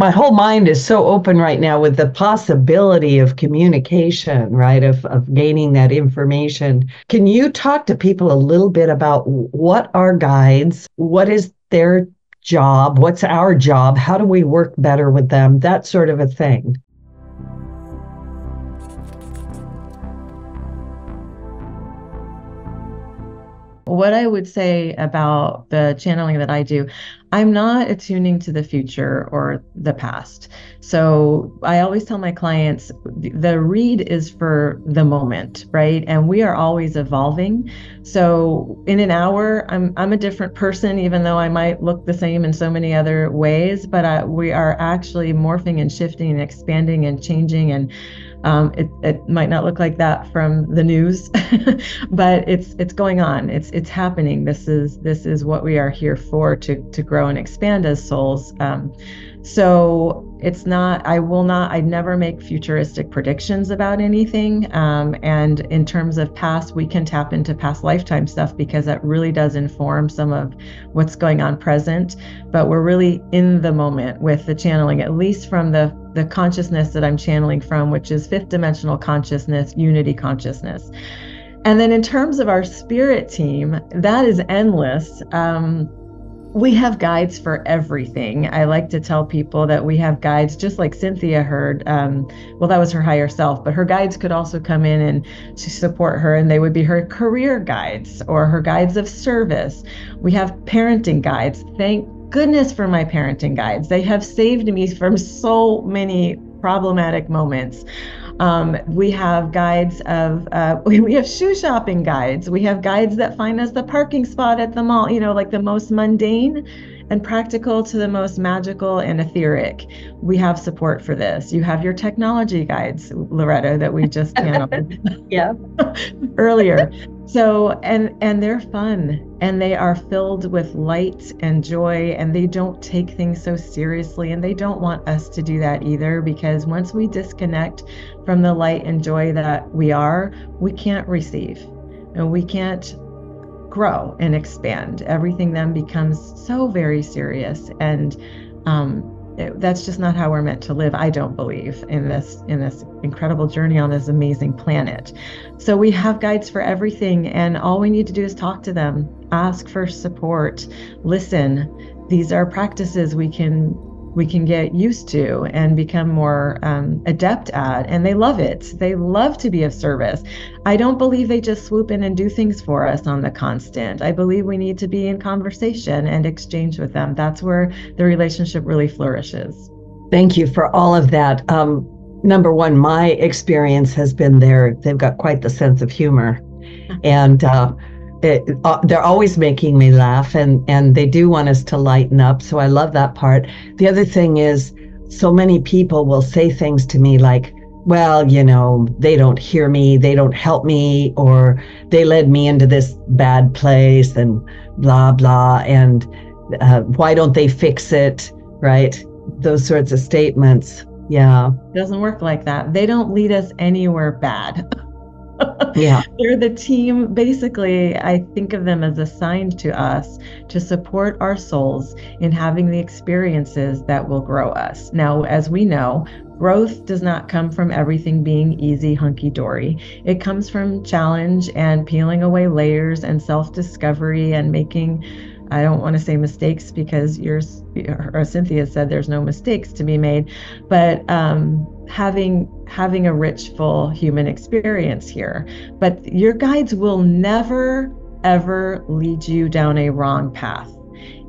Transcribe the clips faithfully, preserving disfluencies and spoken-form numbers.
my whole mind is so open right now with the possibility of communication, right, of, of gaining that information. Can you talk to people a little bit about what are guides? What is their job? What's our job? How do we work better with them? That sort of a thing. What I would say about the channeling that I do, I'm not attuning to the future or the past. So I always tell my clients, the read is for the moment, right? And we are always evolving. So in an hour, I'm I'm a different person, even though I might look the same in so many other ways, but I, we are actually morphing and shifting and expanding and changing. And Um, it, it might not look like that from the news, but it's it's going on. It's it's happening. This is this is what we are here for, to to grow and expand as souls. Um, so it's not. I will not. I never make futuristic predictions about anything. Um, and in terms of past, we can tap into past lifetime stuff because that really does inform some of what's going on present. But we're really in the moment with the channeling, at least from the. the consciousness that I'm channeling from, which is fifth dimensional consciousness, unity consciousness. And then in terms of our spirit team, that is endless. Um, we have guides for everything. I like to tell people that we have guides, just like Cynthia heard, um, well, that was her higher self, but her guides could also come in and support her, and they would be her career guides or her guides of service. We have parenting guides. Thank goodness for my parenting guides. They have saved me from so many problematic moments. Um, we have guides of, uh, we, we have shoe shopping guides. We have guides that find us the parking spot at the mall, you know, like the most mundane and practical to the most magical and etheric. We have support for this. You have your technology guides, Loretta, that we just handled yeah. earlier. So, and and they're fun, and they are filled with light and joy, and they don't take things so seriously, and they don't want us to do that either, because once we disconnect from the light and joy that we are, we can't receive, and we can't grow and expand. Everything then becomes so very serious, and um, it, that's just not how we're meant to live. I don't believe in this in this incredible journey on this amazing planet. So we have guides for everything, and all we need to do is talk to them, ask for support, listen. These are practices we can we can get used to and become more um, adept at, and they love it. They love to be of service. I don't believe they just swoop in and do things for us on the constant. I believe we need to be in conversation and exchange with them. That's where the relationship really flourishes. Thank you for all of that. Um, number one, my experience has been there. They've got quite the sense of humor, and uh, It, uh, they're always making me laugh, and, and they do want us to lighten up. So I love that part. The other thing is, so many people will say things to me like, well, you know, they don't hear me, they don't help me, or they led me into this bad place, and blah, blah, and uh, why don't they fix it, right? Those sorts of statements. Yeah. It doesn't work like that. They don't lead us anywhere bad. Yeah, they're the team. Basically, I think of them as assigned to us to support our souls in having the experiences that will grow us. Now, as we know, growth does not come from everything being easy, hunky-dory. It comes from challenge and peeling away layers and self-discovery and making, I don't want to say mistakes, because yours or Cynthia said there's no mistakes to be made, but um, having having a rich, full human experience here. But your guides will never, ever lead you down a wrong path.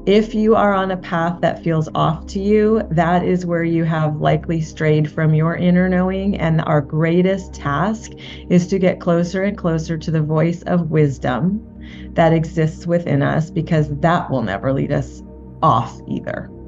If you are on a path that feels off to you, that is where you have likely strayed from your inner knowing, and our greatest task is to get closer and closer to the voice of wisdom that exists within us, because that will never lead us off either.